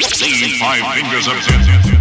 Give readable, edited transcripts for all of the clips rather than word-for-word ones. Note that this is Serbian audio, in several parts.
See 5 fingers of death.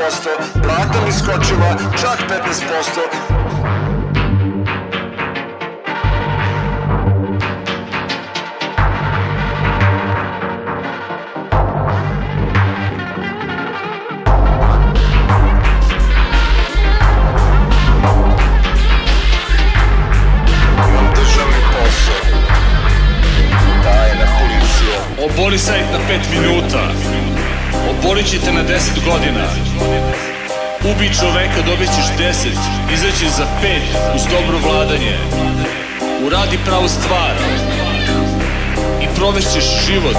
15%, plata mi skočila čak 15%. Oboli sajt na 5 minuta, obolit ćete na 10 godina. Ubij čoveka, dobit ćeš 10, izaći za 5 uz dobro vladanje. Uradi pravu stvar i provešćeš život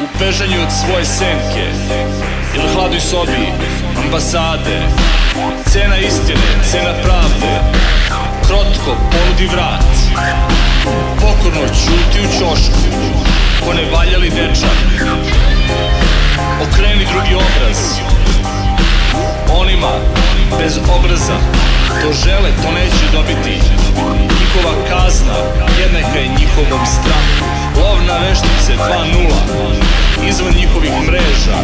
u pežanju od svoje senke ili hladnoj sobi ambasade. Cena istine, cena pravde. Krotko ponudi vrat, pokorno ćuti u ćošku. Ponevaljali dečak, okreni drugi obraz onima bez obraza. To žele, to neće dobiti. Njihova kazna jednaka je njihovom strahu. Lovna veštice 2.0 izvan njihovih mreža.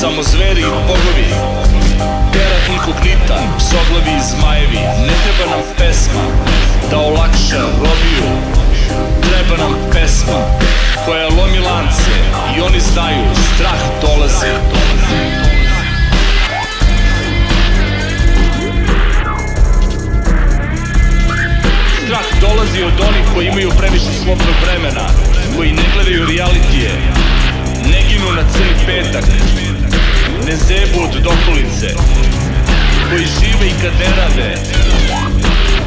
Samo zveri i bogovi, terat inkognita, psoglavi i zmajevi. Ne treba nam pesma da olakša robiju, treba nam pesma koja lomi lance i oni znaju, strah dolazi. Strah dolazi od onih koji imaju previše slobodnog vremena, koji ne gledaju realitije, ne ginu na crni petak, ne zebu od dokolice, koji žive i kad ne rade,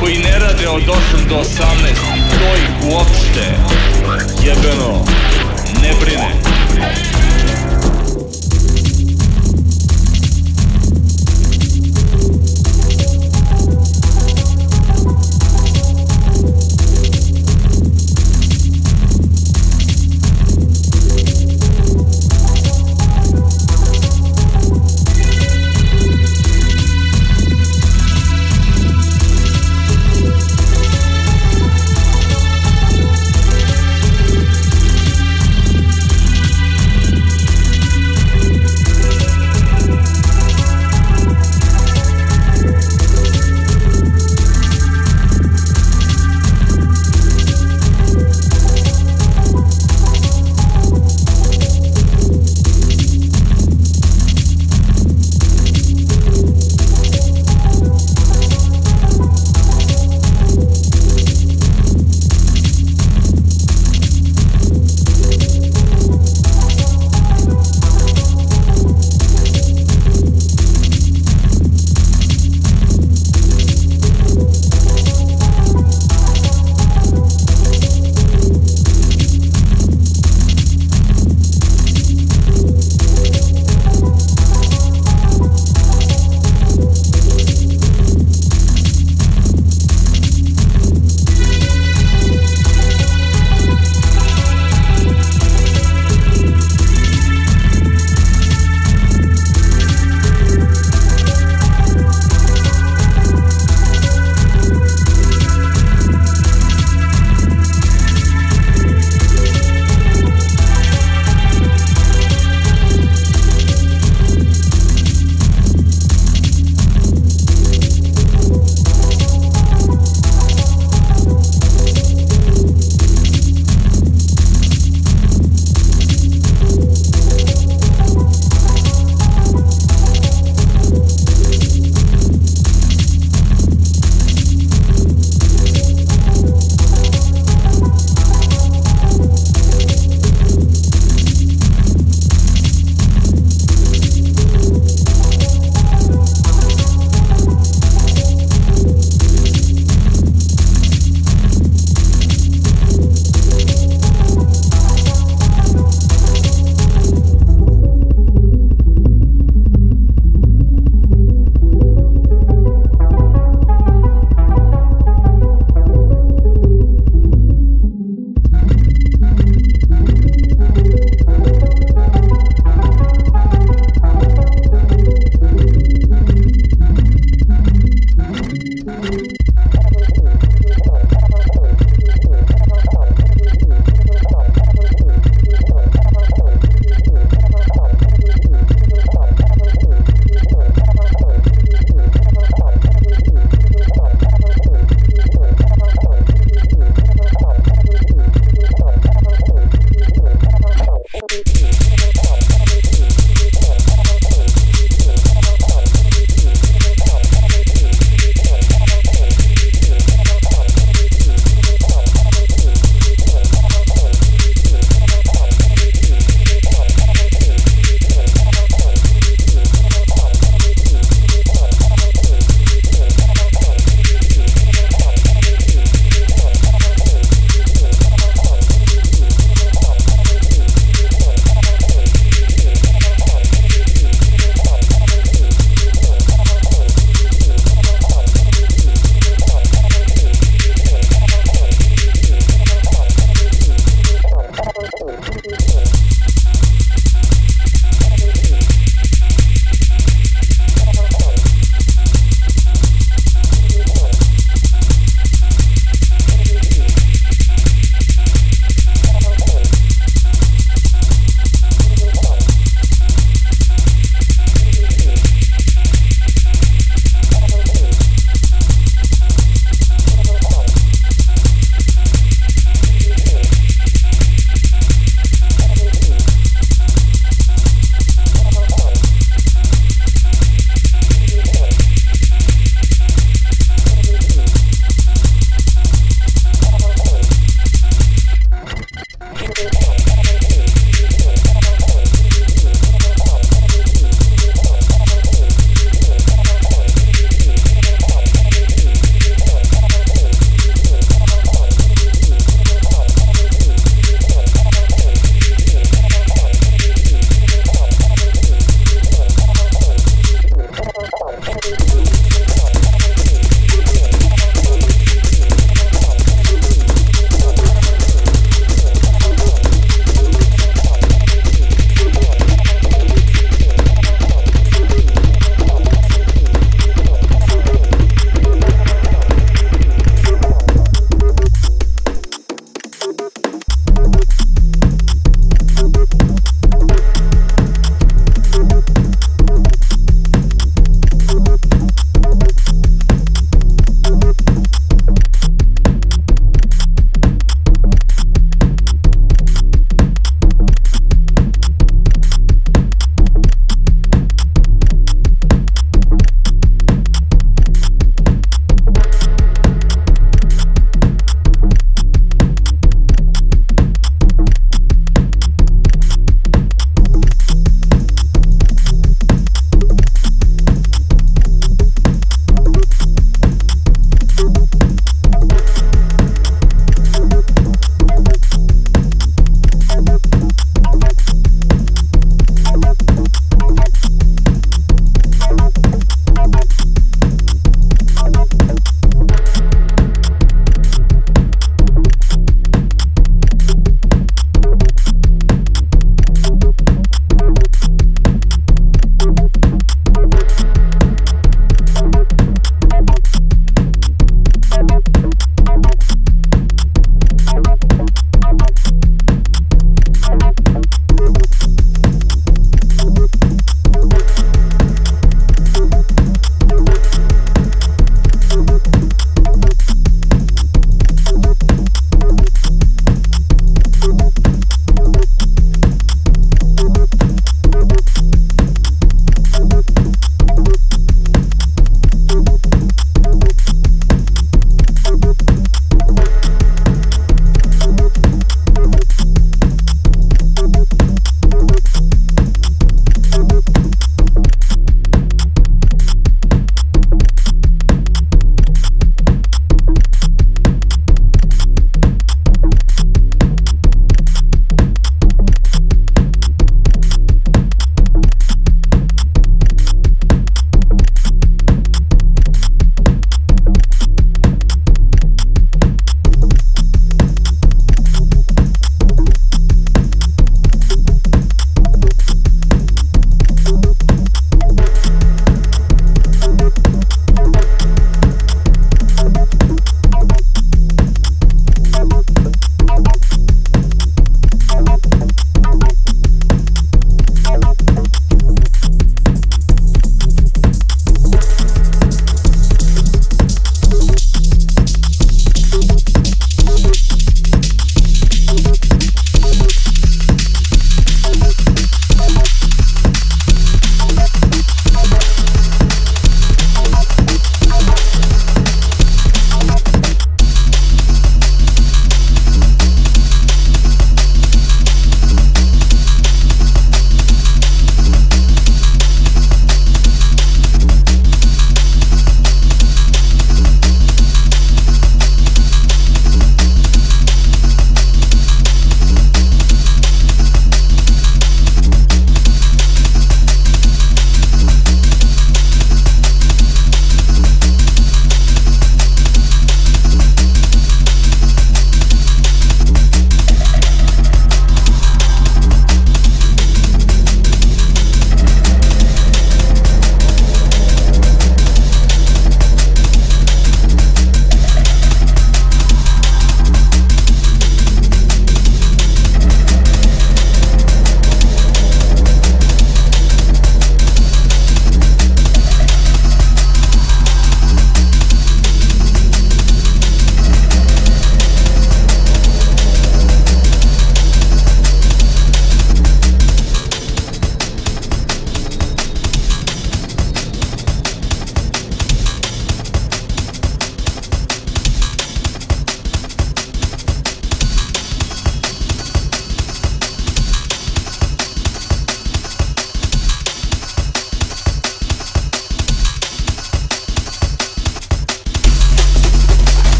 koji ne rade od 8 do 18. To ih uopšte jebeno ne brine.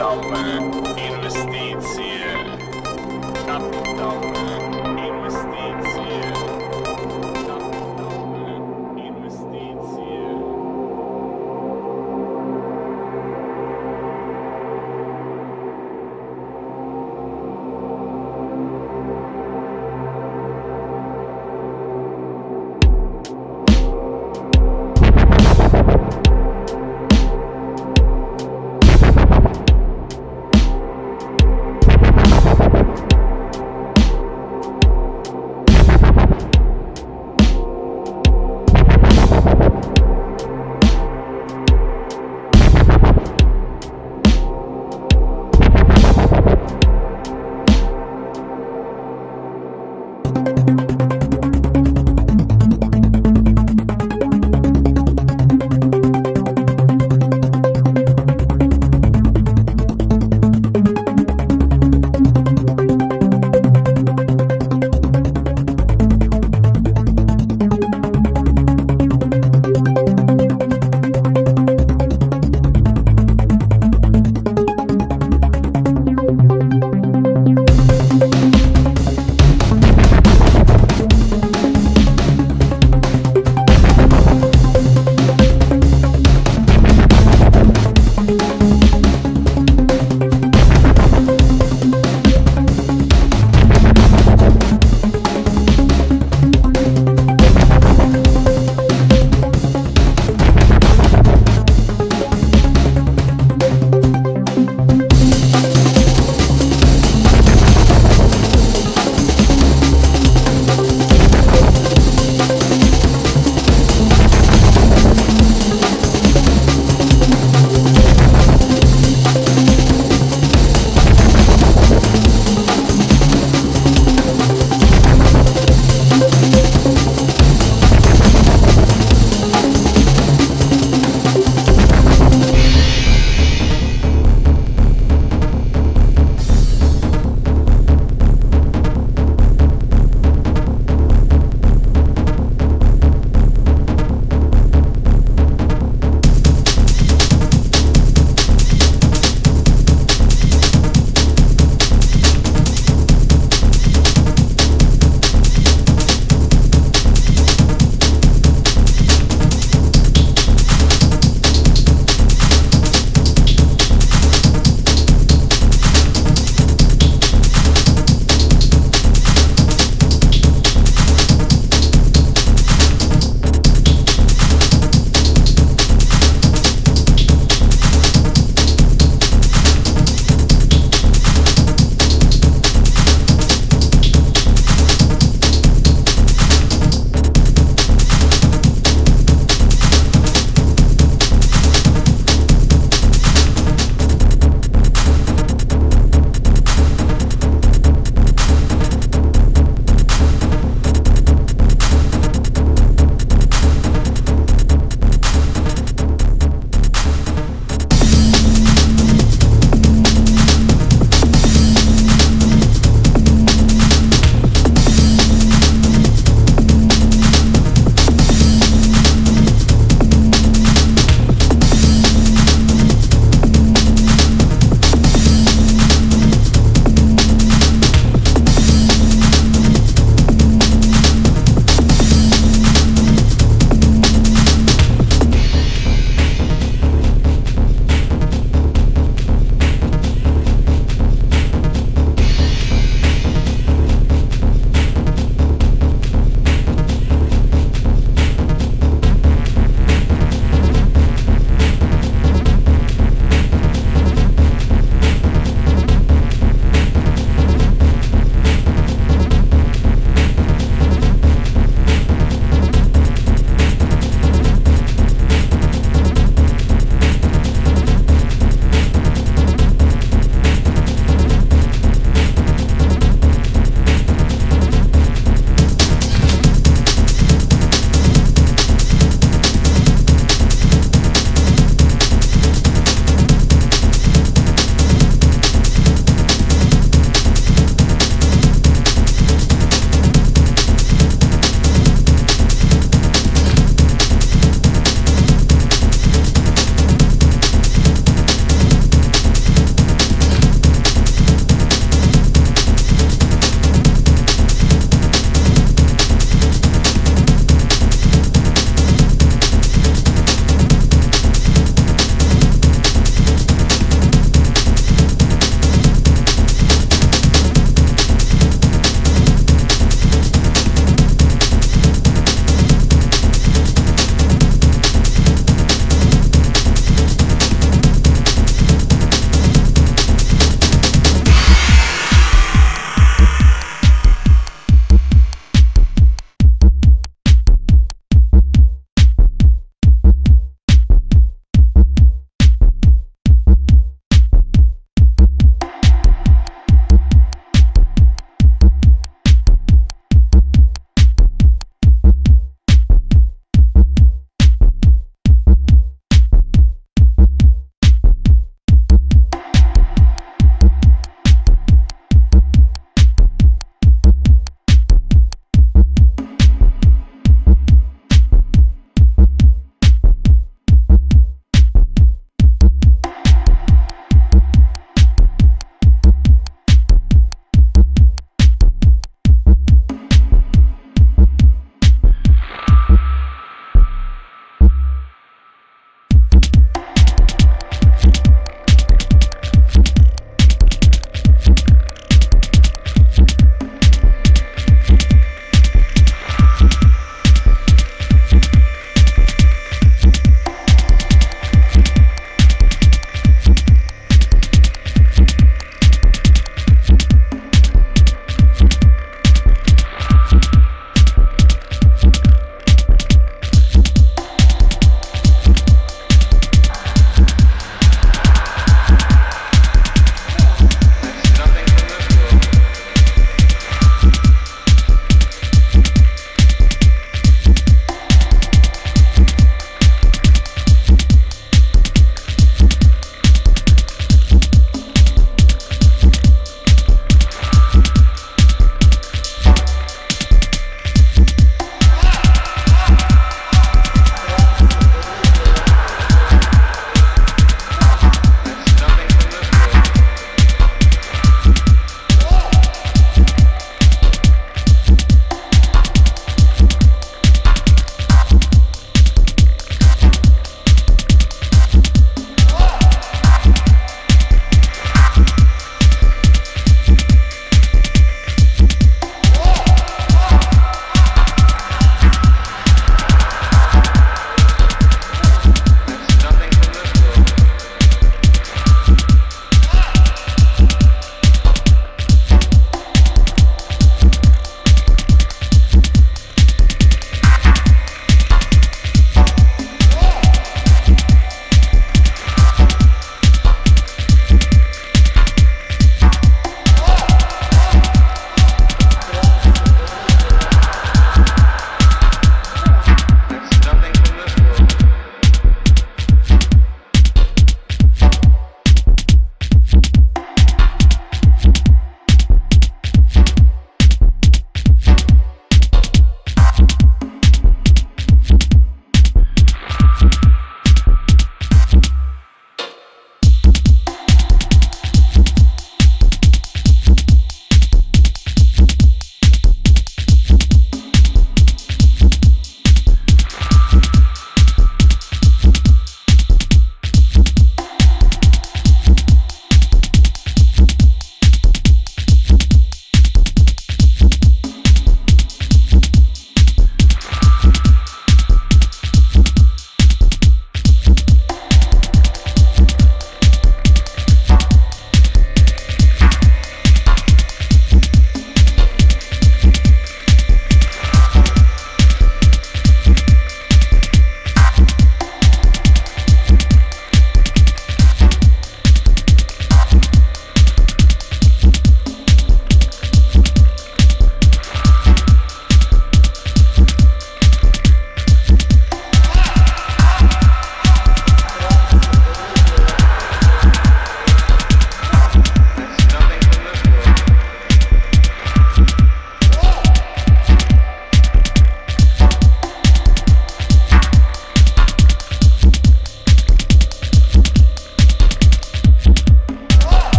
stolen.